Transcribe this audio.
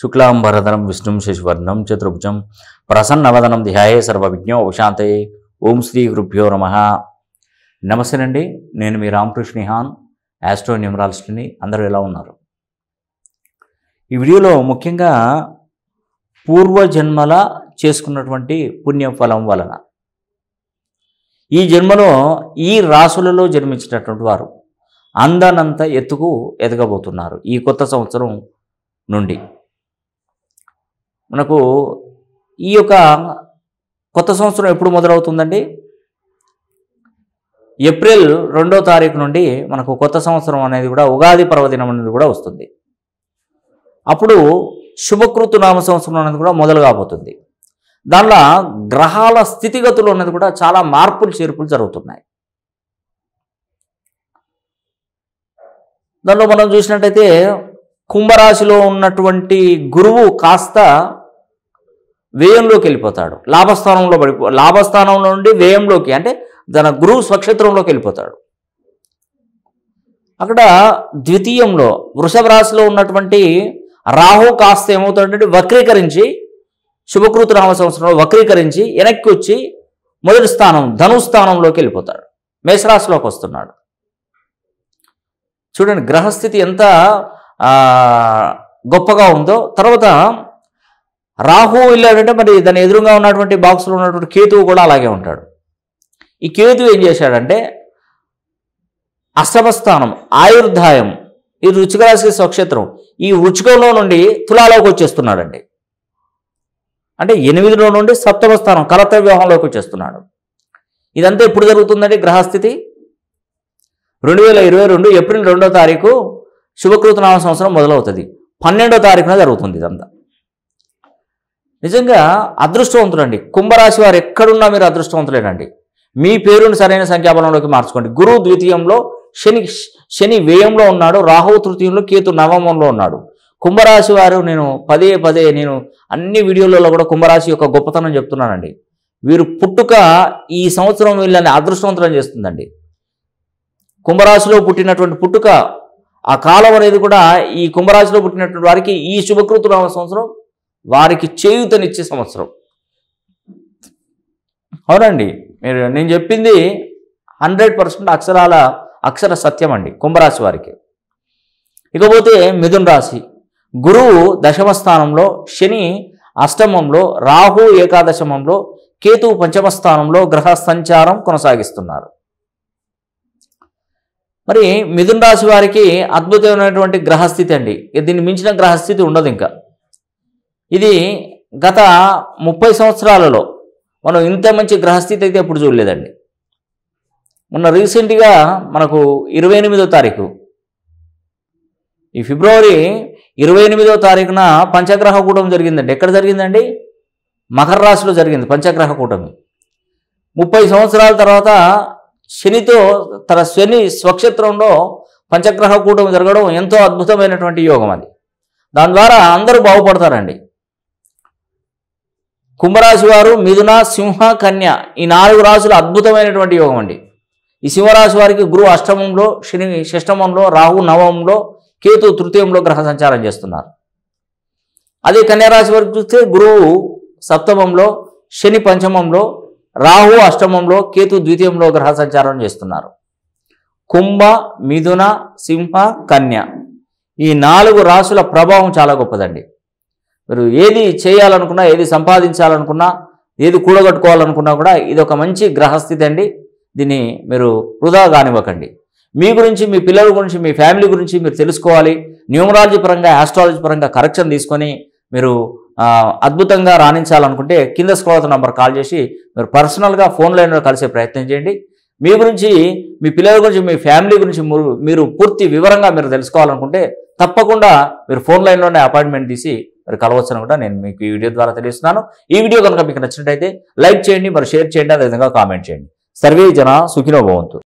शुक्लांबरधरम विष्णु शशिवर्णम चतुर्भुजं प्रसन्नवदनं ध्याये सर्वविघ्नोपशान्तये। ओम श्री गुरुभ्यो नमः। నమస్కారండి, నేను మీ రామకృష్ణ హాన్, ఆస్ట్రో న్యూమరాలజిస్ట్ని। అందరూ ఎలా ఉన్నారు? ఈ వీడియోలో ముఖ్యంగా పూర్వజన్మల చేసుకున్నటువంటి పుణ్యఫలం వలన ఈ జన్మలో ఈ రాశులలో జన్మించినటువంటి వారు అందనంత ఎత్తుకు ఎదగబోతున్నారు ఈ కొత్త సంవత్సరం నుండి. మనకు ఈ యొక్క కొత్త సంవత్సరం ఎప్పుడు మొదలవుతుందండి? ఏప్రిల్ 2వ తారీఖు నుండి మనకు కొత్త సంవత్సరం అనేది కూడా, ఉగాది పర్వదినం అనేది కూడా వస్తుంది. అప్పుడు శుభకృతు నామ సంవత్సరం అనేది కూడా మొదలు కాబోతుంది. దానిలో గ్రహాల స్థితిగతులు అనేది కూడా చాలా మార్పులు చేర్పులు జరుగుతున్నాయి. దానిలో మనం చూసినట్టయితే కుంభరాశిలో ఉన్నటువంటి గురువు కాస్త వ్యయంలోకి వెళ్ళిపోతాడు, లాభస్థానం నుండి వ్యయంలోకి, అంటే తన గురువు స్వక్షేత్రంలోకి వెళ్ళిపోతాడు. అక్కడ ద్వితీయంలో వృషభ రాశిలో ఉన్నటువంటి రాహు కాస్త ఏమవుతాడంటే వక్రీకరించి, శుభకృతు నామ సంవత్సరంలో వక్రీకరించి వెనక్కి వచ్చి మొదటి స్థానం ధనుస్థానంలోకి వెళ్ళిపోతాడు, మేషరాశిలోకి వస్తున్నాడు. చూడండి గ్రహస్థితి ఎంత గొప్పగా ఉందో. తర్వాత రాహు వెళ్ళాడంటే మరి దాని ఎదురుగా ఉన్నటువంటి బాక్స్లో ఉన్నటువంటి కేతువు కూడా అలాగే ఉంటాడు. ఈ కేతువు ఏం చేశాడంటే అష్టమస్థానం, ఆయుర్దాయం, ఈ వృచ్చిక రాశి స్వక్షేత్రం, ఈ వృచ్చికంలో నుండి తులాలోకి వచ్చేస్తున్నాడండి. అంటే 8వ నుండి 7వ స్థానం కర్త వ్యూహంలోకి వచ్చేస్తున్నాడు. ఇదంతా ఎప్పుడు జరుగుతుందండి గ్రహస్థితి? 2022 ఏప్రిల్ 2వ తారీఖు శుభకృత నామ సంవత్సరం మొదలవుతుంది. 12వ తారీఖున జరుగుతుంది ఇదంతా. నిజంగా అదృష్టవంతులండి కుంభరాశి వారు, ఎక్కడున్నా మీరు అదృష్టవంతులేనండి. మీ పేరును సరైన సంఖ్యాబలంలోకి మార్చుకోండి. గురువు ద్వితీయంలో, శని వ్యయంలో ఉన్నాడు, రాహువు తృతీయంలో, కేతు నవమంలో ఉన్నాడు. కుంభరాశి వారు, నేను పదే నేను అన్ని వీడియోలలో కూడా కుంభరాశి యొక్క గొప్పతనం చెప్తున్నానండి. వీరు పుట్టుక ఈ సంవత్సరం వీళ్ళని అదృష్టవంతులం చేస్తుందండి. కుంభరాశిలో పుట్టినటువంటి పుట్టుక, ఆ కాలం అనేది కూడా ఈ కుంభరాశిలో పుట్టినటువంటి వారికి ఈ శుభకృతు నామ సంవత్సరం వారికి చేయూతనిచ్చే సంవత్సరం. అవునండి, మీరు నేను చెప్పింది 100% అక్షర సత్యం అండి కుంభరాశి వారికి. ఇకపోతే మిథున రాశి, గురువు 10వ స్థానంలో, శని 8వ స్థానంలో, రాహు 11వ స్థానంలో, కేతు 5వ స్థానంలో గ్రహ సంచారం కొనసాగిస్తున్నారు. మరి మిథున రాశి వారికి అద్భుతమైనటువంటి గ్రహస్థితి అండి. దీన్ని మించిన గ్రహస్థితి ఉండదు. ఇంకా ఇది గత 30 సంవత్సరాలలో మనం ఇంత మంచి గ్రహస్థితి అయితే ఎప్పుడు చూడలేదండి. మొన్న రీసెంట్గా మనకు 28వ తారీఖు, ఈ ఫిబ్రవరి 28వ తారీఖున పంచగ్రహ కూటమి జరిగిందండి. ఎక్కడ జరిగిందండి? మకర రాశిలో జరిగింది పంచగ్రహ కూటమి. 30 సంవత్సరాల తర్వాత శనితో, తన శని స్వక్షేత్రంలో పంచగ్రహ కూటమి జరగడం ఎంతో అద్భుతమైనటువంటి యోగం అది. దాని ద్వారా అందరూ బాగుపడతారండి. కుంభరాశి వారు మిథున, సింహ, కన్య, ఈ 4 రాశులు అద్భుతమైనటువంటి యోగం అండి. ఈ సింహరాశి వారికి గురువు 8వ స్థానంలో, శని 6వ స్థానంలో, రాహు 9వ స్థానంలో, కేతు 3వ స్థానంలో గ్రహ సంచారం చేస్తున్నారు. అదే కన్యారాశి వారికి చూస్తే గురువు 7వ స్థానంలో, శని 5వ స్థానంలో, రాహు 8వ స్థానంలో, కేతు 2వ స్థానంలో గ్రహ సంచారం చేస్తున్నారు. కుంభ, మిథున, సింహ, కన్య, ఈ 4 రాశుల ప్రభావం చాలా గొప్పదండి. మీరు ఏది చేయాలనుకున్నా, ఏది సంపాదించాలనుకున్నా, ఏది కూడగట్టుకోవాలనుకున్నా కూడా ఇది ఒక మంచి గ్రహస్థితి అండి. దీన్ని మీరు వృధా కానివ్వకండి. మీ గురించి, మీ పిల్లల గురించి, మీ ఫ్యామిలీ గురించి మీరు తెలుసుకోవాలి. న్యూమరాలజీ పరంగా, ఆస్ట్రాలజీ పరంగా కరెక్షన్ తీసుకొని మీరు అద్భుతంగా రాణించాలనుకుంటే కింద స్క్రోల్ నంబర్ కాల్ చేసి మీరు పర్సనల్గా ఫోన్ లైన్లో కలిసే ప్రయత్నం చేయండి. మీ గురించి, మీ పిల్లల గురించి, మీ ఫ్యామిలీ గురించి మీరు పూర్తి వివరంగా మీరు తెలుసుకోవాలనుకుంటే తప్పకుండా మీరు ఫోన్ లైన్లోనే అపాయింట్మెంట్ తీసి మరి కలవచ్చని కూడా నేను మీకు ఈ వీడియో ద్వారా తెలియజేస్తున్నాను. ఈ వీడియో కనుక మీకు నచ్చినట్టయితే లైక్ చేయండి, మరి షేర్ చేయండి, అదేవిధంగా కామెంట్ చేయండి. సర్వే జన సుఖినో భవంతు.